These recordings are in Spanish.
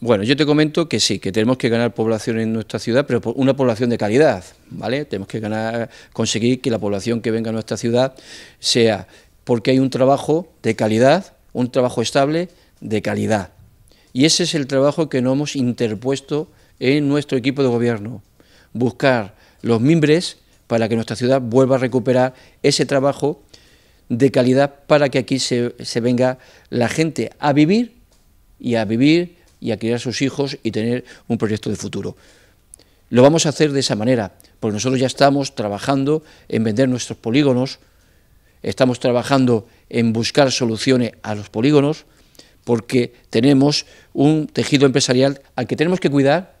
Bueno, yo te comento que sí, que tenemos que ganar población en nuestra ciudad, pero una población de calidad, ¿vale? Tenemos que conseguir que la población que venga a nuestra ciudad sea porque hay un trabajo de calidad, un trabajo estable de calidad. Y ese es el trabajo que nos hemos interpuesto en nuestro equipo de gobierno, buscar los mimbres para que nuestra ciudad vuelva a recuperar ese trabajo de calidad para que aquí se venga la gente a vivir y a criar a sus hijos y tener un proyecto de futuro. Lo vamos a hacer de esa manera, porque nosotros ya estamos trabajando en vender nuestros polígonos, estamos trabajando en buscar soluciones a los polígonos, porque tenemos un tejido empresarial al que tenemos que cuidar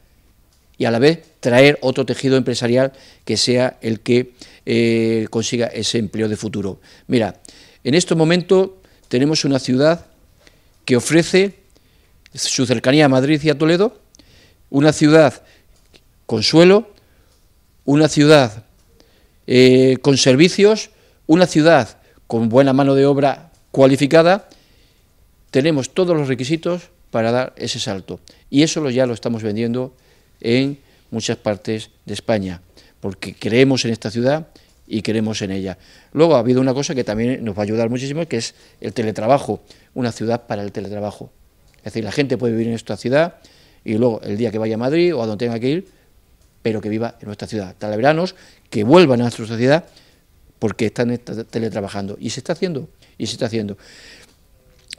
y a la vez traer otro tejido empresarial que sea el que consiga ese empleo de futuro. Mira, en estos momentos tenemos una ciudad que ofrece su cercanía a Madrid y a Toledo, una ciudad con suelo, una ciudad con servicios, una ciudad con buena mano de obra cualificada. Tenemos todos los requisitos para dar ese salto y eso ya lo estamos vendiendo en muchas partes de España, porque creemos en esta ciudad y creemos en ella. Luego ha habido una cosa que también nos va a ayudar muchísimo, que es el teletrabajo, una ciudad para el teletrabajo. Es decir, la gente puede vivir en nuestra ciudad y luego el día que vaya a Madrid o a donde tenga que ir, pero que viva en nuestra ciudad. Talaveranos que vuelvan a nuestra ciudad porque están teletrabajando. Y se está haciendo, y se está haciendo.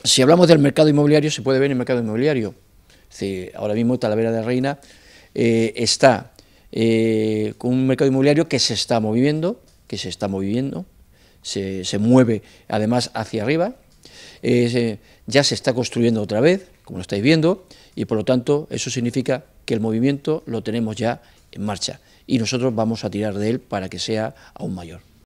Si hablamos del mercado inmobiliario, se puede ver en el mercado inmobiliario. Es decir, ahora mismo Talavera de la Reina está con un mercado inmobiliario que se está moviendo, se mueve además hacia arriba. Ya se está construyendo otra vez, como lo estáis viendo, y por lo tanto eso significa que el movimiento lo tenemos ya en marcha y nosotros vamos a tirar de él para que sea aún mayor.